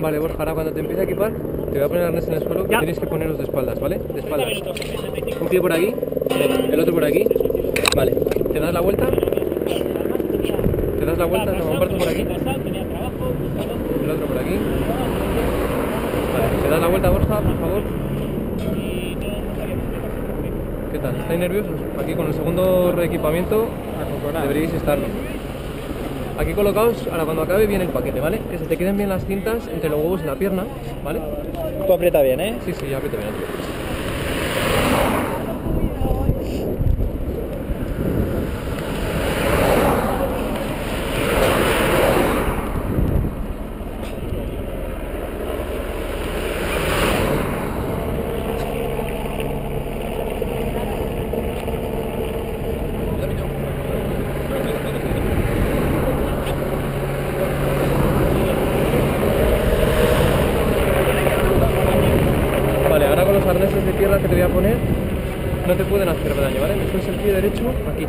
Vale, Borja, ahora cuando te empiece a equipar, te voy a poner el arnés en el suelo. Ya. Tenéis que poneros de espaldas, ¿vale? De espaldas. Un pie por aquí, el otro por aquí. Vale, te das la vuelta. Te das la vuelta, te comparto por aquí. El otro por aquí. Vale, te das la vuelta, Borja, por favor. ¿Qué tal? ¿Estáis nerviosos? Aquí con el segundo reequipamiento deberíais estarlo. Aquí colocaos, ahora cuando acabe bien el paquete, ¿vale? Que se te queden bien las cintas entre los huevos y la pierna, ¿vale? Tú aprieta bien, ¿eh? Sí, sí, aprieta bien. Arneses de tierra que te voy a poner no te pueden hacer daño, ¿vale? Me subes el pie derecho aquí.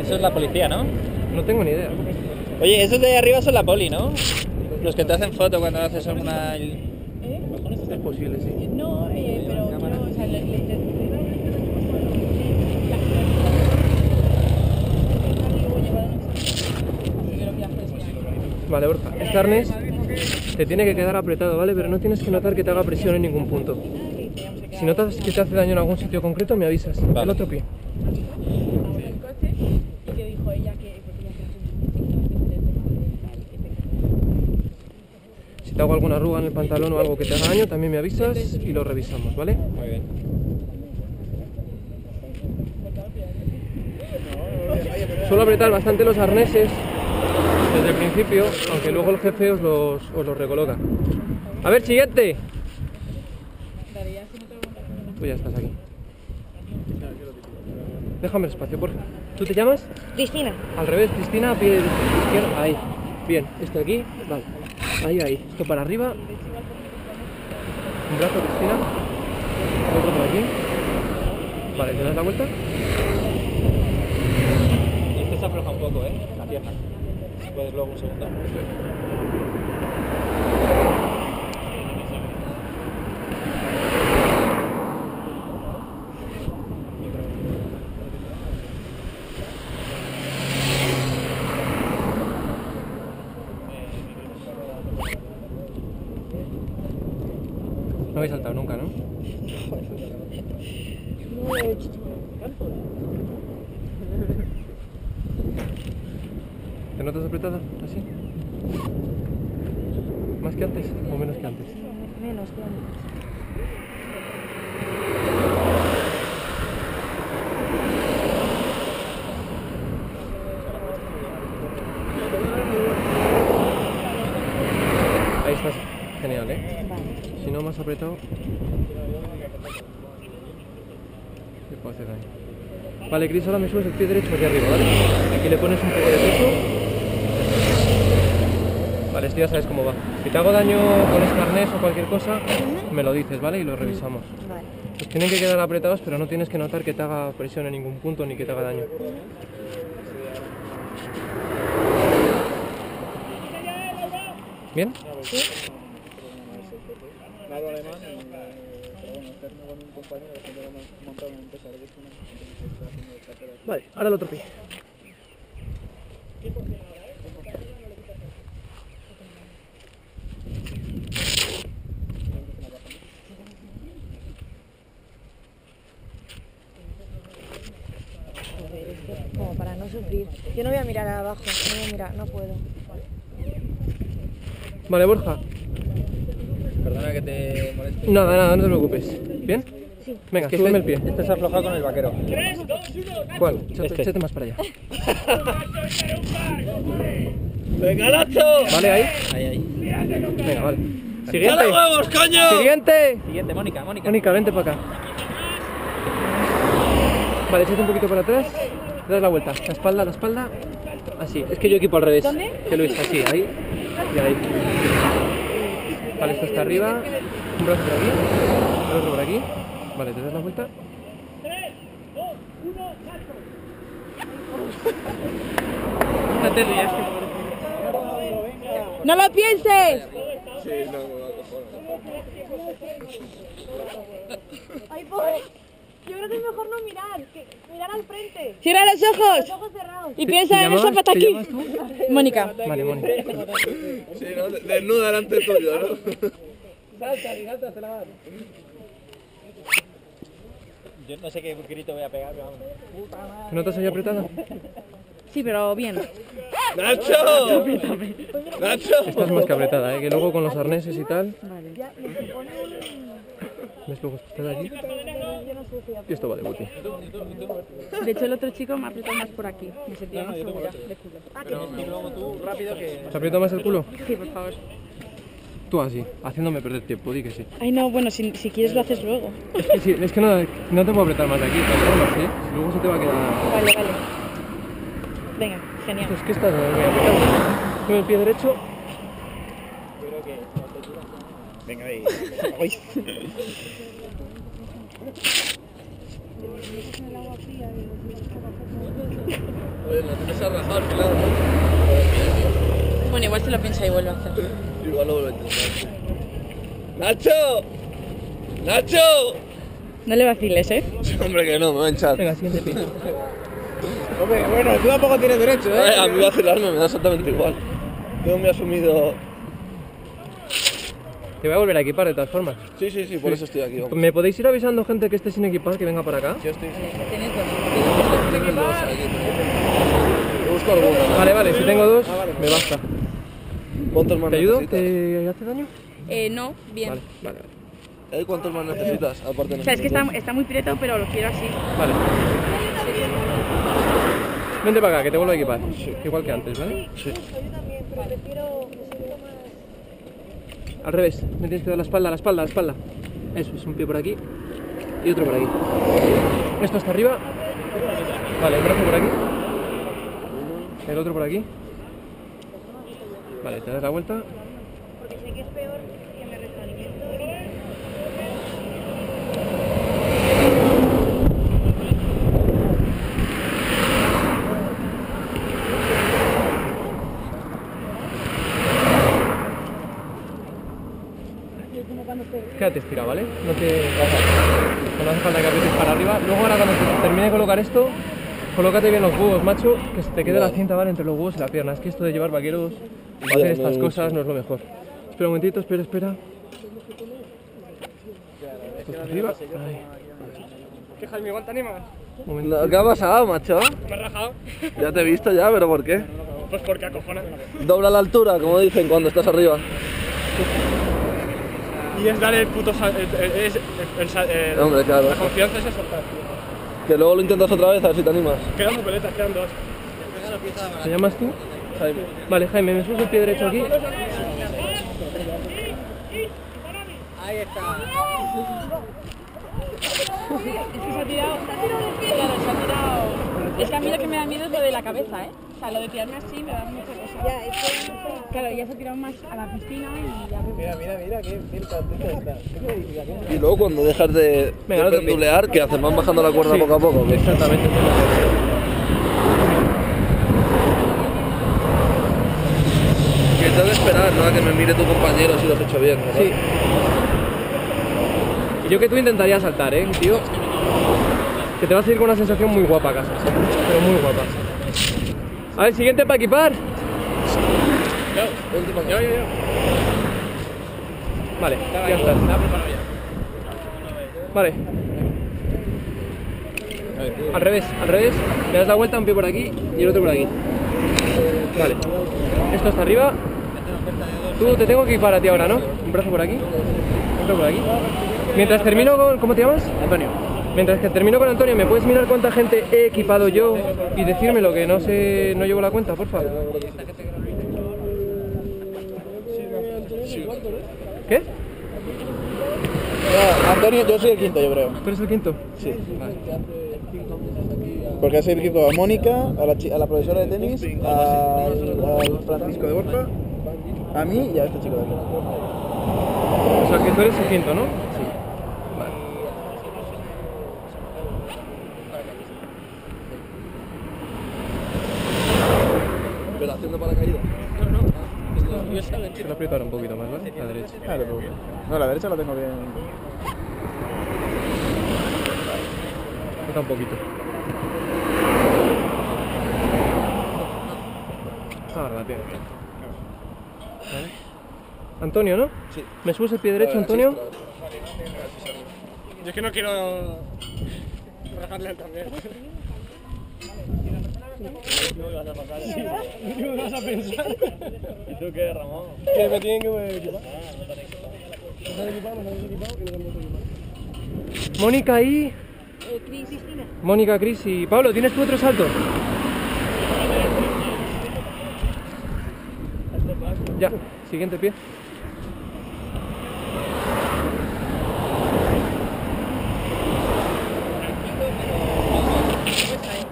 Eso es la policía, ¿no? No tengo ni idea. Oye, esos de ahí arriba son la poli, ¿no? Los que te hacen foto cuando haces alguna... Es posible, sí. No, pero... o sea, vale, Borja, este arnés te tiene que quedar apretado, ¿vale? Pero no tienes que notar que te haga presión en ningún punto. Si notas que te hace daño en algún sitio concreto, me avisas. Vale. El otro pie. Si te hago alguna arruga en el pantalón o algo que te haga daño, también me avisas y lo revisamos, ¿vale? Muy bien. Suelo apretar bastante los arneses desde el principio, aunque luego el jefe os los recoloca. A ver, siguiente. Tú ya estás aquí. Déjame el espacio, por favor. ¿Tú te llamas? Cristina. Al revés, Cristina, pie izquierdo. Ahí. Bien, esto aquí. Vale. Ahí, ahí. Esto para arriba. Un brazo, Cristina. Otro por aquí. Vale, ¿te das la vuelta? Y este se afloja un poco, ¿eh? La pierna. Puedes luego un segundo. No habéis saltado nunca, ¿no? ¿Te notas apretada? ¿Así? ¿Más que antes o menos que antes? Menos que antes. Ahí estás. Genial, ¿eh? Vale. Si no, más apretado... te puedo hacer daño. Vale, Cris, ahora me subes el pie derecho aquí arriba, ¿vale? Aquí le pones un poco de peso. Vale, esto ya sabes cómo va. Si te hago daño con este arnés o cualquier cosa, me lo dices, ¿vale? Y lo revisamos. Vale. Pues tienen que quedar apretados, pero no tienes que notar que te haga presión en ningún punto ni que te haga daño. ¿Bien? Sí. Vale, ahora el otro pie. Como para no sufrir. Yo no voy a mirar abajo, no voy a mirar, no puedo. Vale, Borja. Perdona que te moleste. Nada, nada, no te preocupes. ¿Bien? Sí. Venga, que súbeme el pie. Este se ha aflojado con el vaquero. 3, 2, 1, ¿cuál? Échate más para allá. ¡Venga, Nacho! Vale, ahí. Ahí, ahí. Venga, vale. Siguiente. Huevos, coño. Siguiente. Siguiente, Mónica, Mónica. Mónica, vente para acá. Vale, échate un poquito para atrás, das la vuelta, la espalda, así. Es que yo equipo al revés. ¿Dónde? Que Luis, así, ahí y ahí. Vale, esto está arriba, un brazo por aquí, el otro por aquí. Vale, te das la vuelta. 3, 2, 1, salto. No te rías. ¡No lo pienses! Sí, no, ay, pobre. Yo creo que es mejor no mirar, que mirar al frente. ¡Cierra los ojos! Los ojos cerrados. Y piensa en eso para aquí. Mónica. Vale, Mónica. Sí, no, desnuda delante tuyo, ¿no? Salta, gigante, hace la mano. Yo no sé qué grito voy a pegar, pero vamos. ¿No te has ido apretado? Sí, pero bien. ¡Nacho! ¡Nacho! Estás más que apretada, ¿eh? Que luego con los arneses y tal... Vale. ¿Ves luego estás aquí? Y esto va de buti. De hecho, el otro chico me apretó más por aquí. Me sentía más segura de culo. Y luego tú, rápido que... ¿Te aprieta más el culo? Sí, por favor. Tú así, haciéndome perder tiempo, di que sí. Ay, no, bueno, si quieres lo haces luego. Es que no te puedo apretar más de aquí, perdón, ¿eh? Luego se te va a quedar... Vale, vale. Venga, genial. Es que estás... Con el pie derecho... Creo que... Venga, ahí. La tienes a rajar, claro. Bueno, igual se lo piensa y vuelve a hacer. Igual lo vuelve a intentar. ¡Nacho! ¡Nacho! No le vaciles, ¿eh? Hombre, que no, me va a hinchar. Venga, siguiente pie. Hombre, bueno, tú tampoco tienes derecho, ¿eh? A mí vacilarme me da exactamente igual. Yo me he asumido... Te voy a volver a equipar de todas formas. Sí, sí, sí, por eso estoy aquí. Vamos. ¿Me podéis ir avisando gente que esté sin equipar, que venga para acá? Yo estoy sin equipar. Busco alguno. Vale, vale, si tengo dos, me basta. ¿Cuántos más necesitas? ¿Te ayudo? ¿Te hace daño? No, bien. Vale, vale. ¿Cuántos más necesitas? Aparte o sea, es que está muy prieto, pero lo quiero así. Vale. Vente para acá, que te vuelvo a equipar. Sí. Igual que antes, ¿vale? Sí. Yo también, pero prefiero... Al revés, me tienes que dar la espalda, la espalda, la espalda. Eso, es un pie por aquí y otro por aquí. Esto hasta arriba. Vale, el brazo por aquí. El otro por aquí. Vale, te das la vuelta. Porque sé que es peor que me resbalamiento. Quédate estirado, ¿vale? No te... No hace falta que aprietes para arriba. Luego ahora cuando termine de colocar esto, colócate bien los huevos, macho, que se te quede la cinta, ¿vale? Entre los huevos y la pierna. Es que esto de llevar vaqueros, hacer estas cosas, no es lo mejor. Espera un momentito, espera, espera. Esto está arriba. ¿Qué, Jaime? ¿Cuánto animas? ¿Qué ha pasado, macho? Me he rajado. Ya te he visto ya, ¿pero por qué? Pues porque acojona. Dobla la altura, como dicen cuando estás arriba. Y es dar el puto... Hombre, claro. La confianza es soltar. Que luego lo intentas otra vez, a ver si te animas. Quedan papeletas, quedan dos. ¿Te llamas tú? Jaime. Vale, Jaime, me subes el pie derecho aquí. Ahí está. Es que se ha tirado. Se ha tirado del pie. Claro, se ha tirado. Es que a mí lo que me da miedo es lo de la cabeza, ¿eh? O sea, lo de tirarme así me da mucha cosa. Ya, es que... Claro, ya se tiró más a la piscina y ya... Mira, mira, mira, qué cerca está. Y luego cuando dejas de pendulear, ¿qué haces? Van bajando la cuerda, sí, poco a poco. ¿Qué? Exactamente. Que te has de esperar, ¿no? A que me mire tu compañero si lo has hecho bien, ¿no? Sí. Y yo que tú intentaría saltar, ¿eh, tío? Que te vas a ir con una sensación muy guapa a casa, ¿sí? Pero muy guapa. A ver, siguiente para equipar. Yo. Vale, ya está. Vale. Al revés. Le das la vuelta, un pie por aquí y el otro por aquí. Vale. Esto hasta arriba. Tú te tengo que equipar a ti ahora, ¿no? Un brazo por aquí. Otro por aquí. Mientras termino con... ¿Cómo te llamas? Antonio. Mientras que termino con Antonio, ¿me puedes mirar cuánta gente he equipado yo y decírmelo, que no sé... No llevo la cuenta, por favor? ¿Qué? Ah, Antonio, yo soy el quinto, yo creo. ¿Tú eres el quinto? Sí. Vale. Porque ha sido el quinto a Mónica, a la profesora de tenis, a Francisco de Borja, a mí y a este chico de aquí. O sea que tú eres el quinto, ¿no? Sí. Vale. ¿Pero haciendo para caída? No, no. y esta derecha. Voy a apretar un poquito más, ¿vale? La derecha. Ah, te preocupes. No, la derecha la tengo bien. Aprieta un poquito. Ahora la tienes. Vale. Antonio, ¿no? Sí. ¿Me subes el pie derecho, Antonio? Yo es que no quiero rajarle también. No me vas a pasar. ¿Qué me vas a pensar? ¿Y tú qué, Ramón? Que me tienen que equipar. Nos han equipado. Mónica y... Cristina. Mónica, Cris y... Pablo, ¿tienes tú otro salto? Ya, siguiente pie.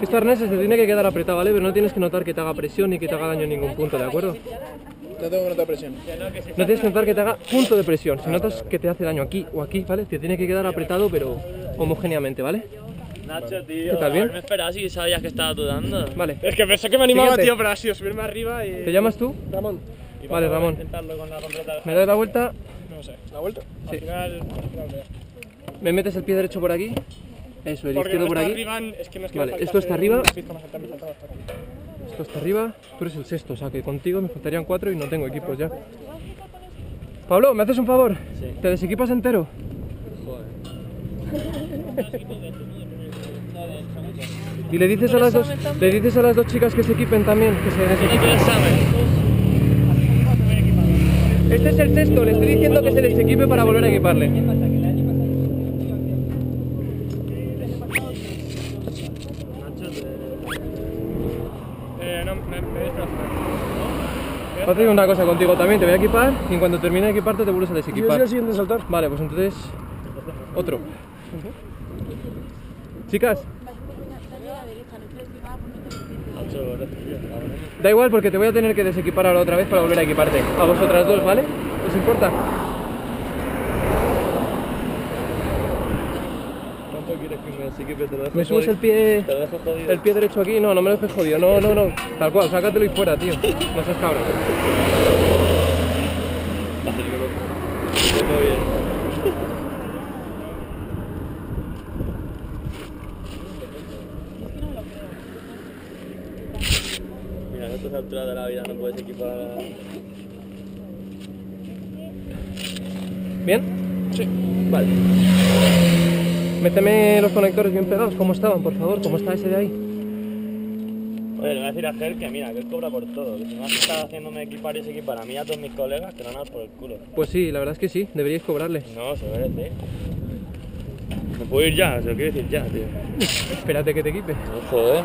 Este arnés se tiene que quedar apretado, ¿vale? Pero no tienes que notar que te haga presión ni que te haga daño en ningún punto, ¿de acuerdo? No tengo que notar presión. No tienes que notar que te haga punto de presión. Si notas que te hace daño aquí o aquí, ¿vale? Te tiene que quedar apretado, pero homogéneamente, ¿vale? Nacho, tío, ¿estás bien? Me esperaba si sabías que estaba dudando. Vale. Es que pensé que me animaba, tío, pero así, subirme arriba y... ¿Te llamas tú? Ramón. Vale, Ramón. ¿Me das la vuelta? No sé. ¿La vuelta? Sí. ¿Me metes el pie derecho por aquí? Eso, el izquierdo por aquí. Vale, esto está arriba. Esto está arriba. Tú eres el sexto, o sea que contigo me faltarían 4 y no tengo equipos ya. Pablo, ¿me haces un favor? Sí. ¿Te desequipas entero? Joder. Y le dices a las dos, le dices a las dos chicas que se equipen también, que se desequipen. Este es el sexto, le estoy diciendo que se les equipe para volver a equiparle. Voy a hacer una cosa contigo también, te voy a equipar y en cuanto termine de equiparte te vuelves a desequipar. ¿Y el siguiente saltar? Vale, pues entonces... otro. Chicas. Da igual porque te voy a tener que desequipar ahora otra vez para volver a equiparte. A vosotras dos, ¿vale? ¿Os importa? ¿Cuánto quieres que me desequipe? ¿Te lo dejo? ¿Me subes el pie? ¿Te lo dejo jodido? ¿El pie derecho aquí? No, no me lo dejes jodido. No, no, no. Tal cual, sácatelo y fuera, tío. No seas cabrón. Todo bien. Altura de la vida no puedes equipar. ¿Bien? Sí. Vale. Méteme los conectores bien pegados, ¿cómo estaban, por favor? ¿Cómo está ese de ahí? Oye, le voy a decir a Ger que mira, que él cobra por todo. Que si me has estado haciéndome equipar y desequipar a mí y a todos mis colegas, que no nada por el culo. Pues sí, la verdad es que sí, deberíais cobrarle. No, se merece. Me puedo ir ya, se lo quiero decir ya, tío. Espérate que te equipe. No, joder.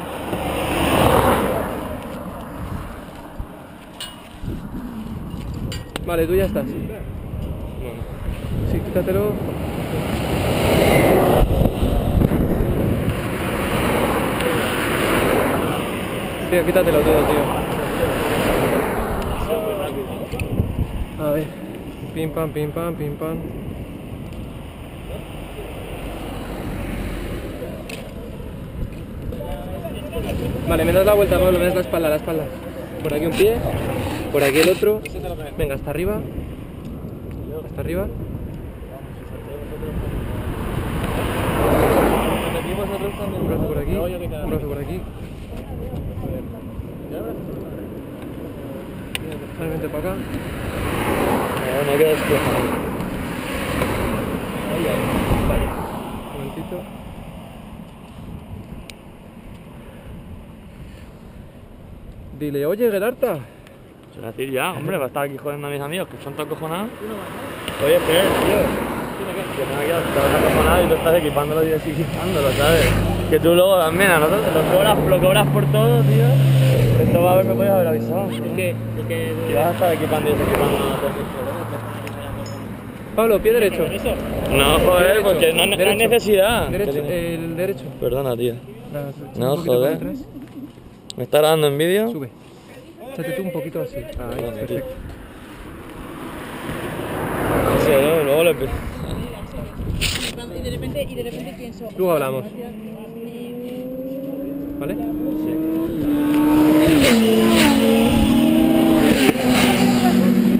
Vale, tú ya estás. Sí, quítatelo. Tío, quítatelo todo, tío. A ver. Pim, pam, pim, pam, pim, pam. Vale, me das la vuelta, Pablo, me das la espalda, la espalda. Por aquí un pie. Por aquí el otro, venga, hasta arriba, hasta arriba. Un brazo por aquí, un brazo por aquí. Vale, vente para acá. Vale, un momentito. Dile, oye, Gerarta. Se lo voy a decir ya, hombre, va a estar aquí jodiendo a mis amigos que son tan cojonados. Oye, Fer, tío, que me ha quedado tan acojonado y tú estás equipándolo y desequipándolo, ¿sabes? Que tú luego también a nosotros lo cobras por todo, tío. Esto va a haber, me podías haber avisado. Es que vas a estar equipando y desequipando. Pablo, pie derecho. No, joder, porque no hay necesidad. El derecho. Perdona, tío. No, joder. ¿Me está grabando en vídeo? Sube. Échate tú un poquito así. Ahí, perfecto. Sí, luego lo empiezo. Y de repente pienso... Luego hablamos. ¿Vale? Sí.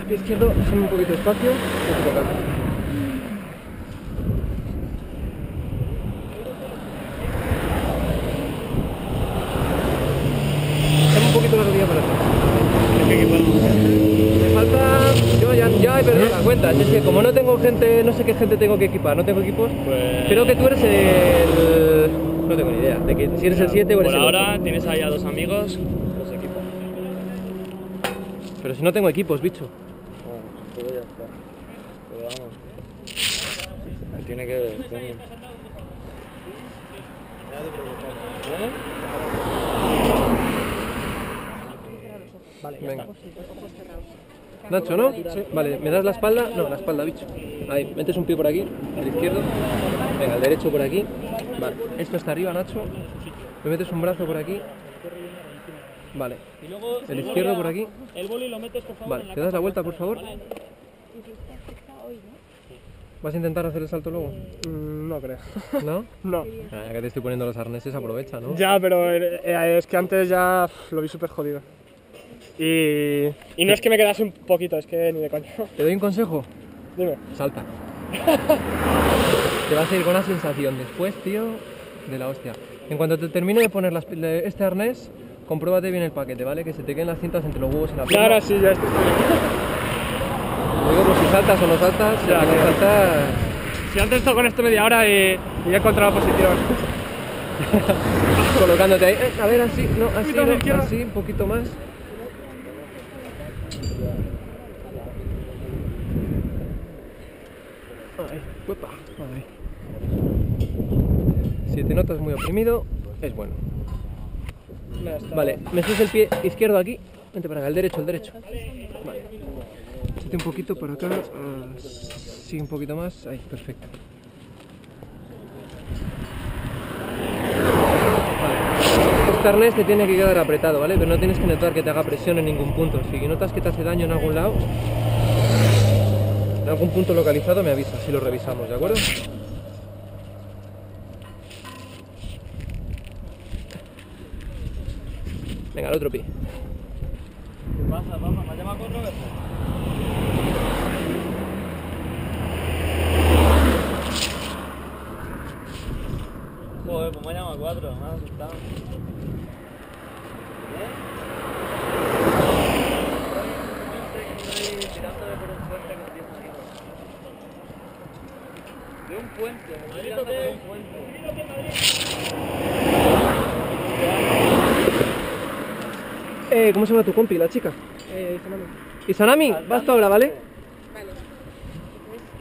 el pie izquierdo, déjame un poquito de espacio. Déjame un poquito la rodilla para atrás. Me falta... Yo ya he perdido la cuenta. Es que como no tengo gente, no sé qué gente tengo que equipar, no tengo equipos, pues... Creo que tú eres el... No tengo ni idea de que si eres el 7 o eres el 8. Por ahora tienes ahí a dos amigos. Pero si no tengo equipos, bicho. Bueno, pues ya está. Pero vamos. Me tiene que ver. Tiene... Vale, venga. Nacho, ¿no? Sí. Vale, ¿me das la espalda? No, la espalda, bicho. Ahí, metes un pie por aquí, el izquierdo. Venga, el derecho por aquí. Vale, esto está arriba, Nacho. Me metes un brazo por aquí. Vale, y luego, el izquierdo por aquí. El boli lo metes, por favor. Vale, ¿te das la vuelta, por favor? Vale. ¿Vas a intentar hacer el salto luego? No creo. ¿No? No. Ya que te estoy poniendo los arneses, aprovecha, ¿no? Ya, pero es que antes ya lo vi súper jodido. Y no es que me quedase un poquito, es que ni de coño. ¿Te doy un consejo? Dime. Salta. Te vas a ir con una sensación después, tío, de la hostia. En cuanto te termine de poner este arnés, compruébate bien el paquete, ¿vale? Que se te queden las cintas entre los huevos y la pierna. Ahora sí, ya estoy. Digo, pues si saltas o no saltas, si no saltas... Si antes estado con esto media hora y ya he encontrado posición. Colocándote ahí, a ver, así, no, así, no, así, un poquito más. Ahí, huepa, ahí. Si te notas muy oprimido, es bueno. Vale, me subes el pie izquierdo aquí, vente para acá, el derecho. Vale. Échate un poquito para acá, sí, un poquito más, ahí, perfecto. Vale. Este arnés te tiene que quedar apretado, ¿vale? Pero no tienes que notar que te haga presión en ningún punto. Si notas que te hace daño en algún lado, en algún punto localizado, me avisas si lo revisamos, ¿de acuerdo? Venga, el otro pie. ¿Qué pasa, papá? ¿Me has llamado con Roberto? Joder, pues me ha llamado 4, me ha asustado. ¿Eh? No sé que estoy tirándole por un puente con 10 chicos. De un puente, me estoy tirando por un puente. ¿Cómo se llama tu compi, la chica? Isanami. Isanami, vas tú ahora, ¿vale? Vale.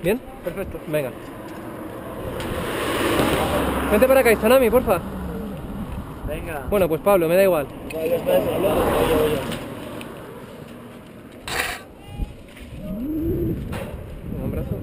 ¿Bien? Perfecto. Venga. Vente para acá, Isanami, porfa. Venga. Bueno, pues Pablo, me da igual. Vale, un brazo.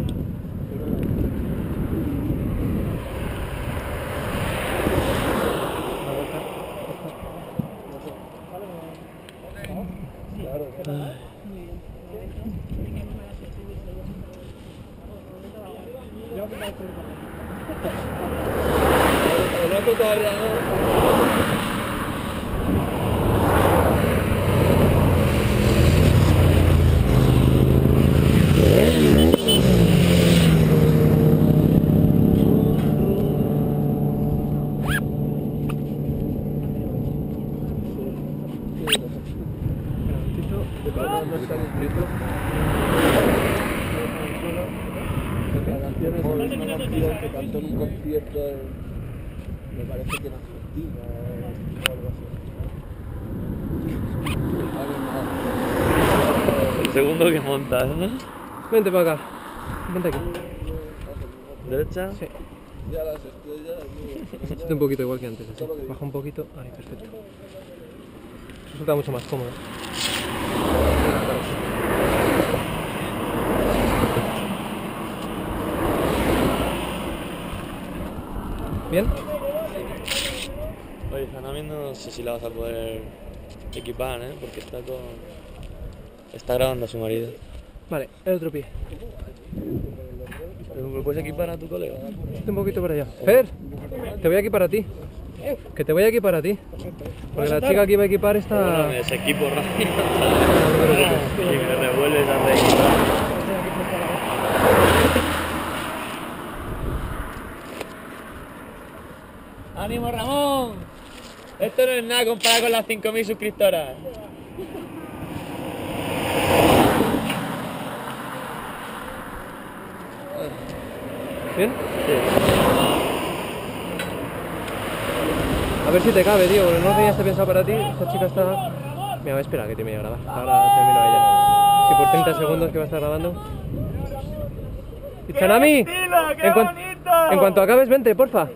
Me parece que era Argentina o algo así. El segundo que montas, ¿no? Vente para acá. Vente aquí. ¿Derecha? Sí. Ya las estrellas. Échate un poquito igual que antes. Así. Baja un poquito. Ahí, perfecto. Resulta mucho más cómodo. ¿Bien? Oye, Isanami, no sé si la vas a poder equipar, ¿eh? Porque está grabando a su marido. Vale, el otro pie. ¿Pero me puedes equipar a tu colega? Un poquito para allá. Fer, te voy a equipar a ti. Que te voy a equipar a ti. Porque la chica que iba a equipar está... Bueno, me desequipo rápido. Y me revuelves a reír. esto no es nada comparado con las 5.000 suscriptoras. ¿Bien? Sí. A ver si te cabe, tío, porque no tenías pensado para ti. Esta chica está... Mira, espera que te voy a grabar. Ahora termino ella. Si por 30 segundos que va a estar grabando. ¡Isanami! En cuanto acabes, vente, porfa.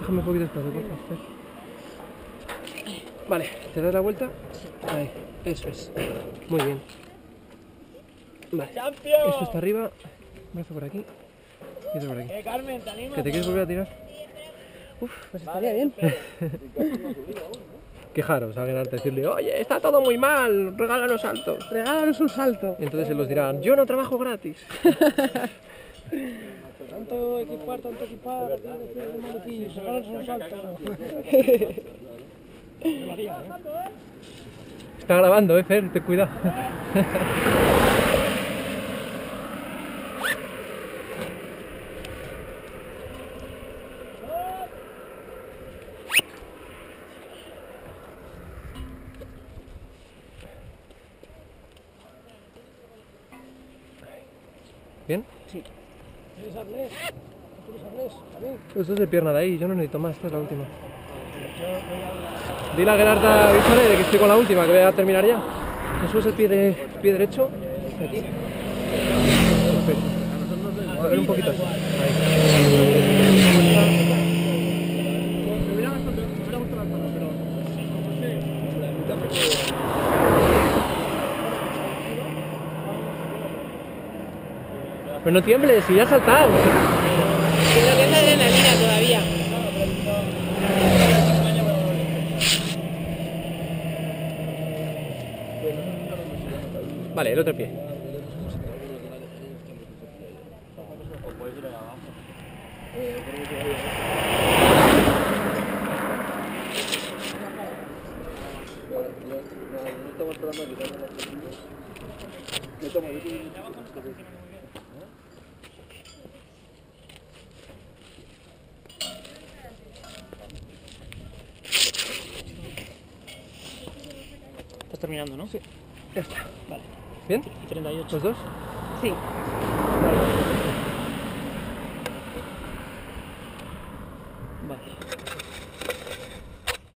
Déjame un poquito de espacio, porfa. Vale, te das la vuelta. Ahí, eso es. Muy bien. Vale. Esto está arriba. Brazo por aquí. Y otro por aquí. Carmen, ¿te animas? ¿Que te quieres volver a tirar? Uf, pues estaría bien. Quejaros, alguien al decirle, oye, está todo muy mal, regálanos saltos. Regálanos un salto. Y entonces se los dirán, yo no trabajo gratis. Tanto equipar, regálanos un salto. Está grabando, Fer, ten cuidado. ¿Bien? Sí. ¿Quieres arnés? ¿Quieres arnés? Esto es de pierna de ahí, yo no necesito más, esta es la última. Dile a Gerarda, avísale de que estoy con la última, que voy a terminar ya. Me subes el pie derecho. Aquí. Perfecto. A ver un poquito así. Ahí. Me hubiera gustado la palabra, pero... Pero no tiembles, si ya has saltado. Pero que está en la línea todavía. Vale, el otro pie. Estás terminando, ¿no? Sí. Ya está. Vale. ¿Bien? 38. ¿Los dos? Sí. Vale.